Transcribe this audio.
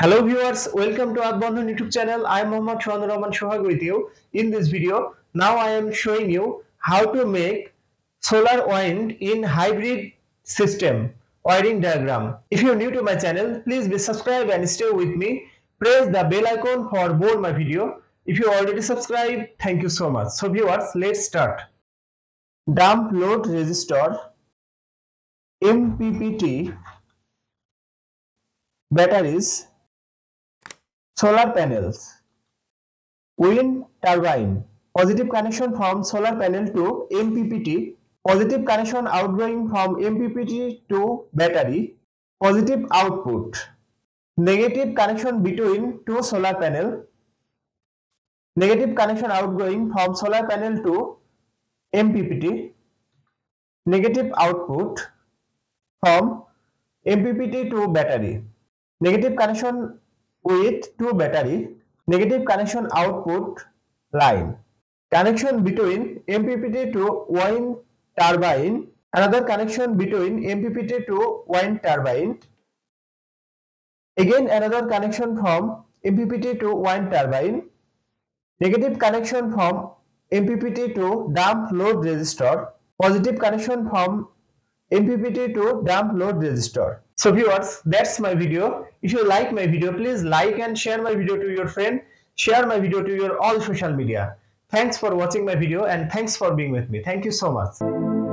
Hello viewers, welcome to Earth Bondhon YouTube channel. I am Mohammad Shawan Raman Shohag with you. In this video, now I am showing you how to make solar wind in hybrid system wiring diagram. If you are new to my channel, please be subscribed and stay with me. Press the bell icon for more my video. If you already subscribed, thank you so much. So viewers, let's start. Dump load resistor MPPT batteries, solar panels, wind turbine. Positive connection from solar panel to MPPT, positive connection outgoing from MPPT to battery, positive output, negative connection between two solar panel, negative connection outgoing from solar panel to MPPT, negative output from MPPT to battery, negative connection with to battery, negative connection output line, connection between MPPT to wind turbine, another connection between MPPT to wind turbine, again another connection from MPPT to wind turbine, negative connection from MPPT to dump load resistor, positive connection from MPPT to dump load resistor. So viewers, that's my video. If you like my video, please like and share my video to your friend. Share my video to your all social media. Thanks for watching my video and thanks for being with me. Thank you so much.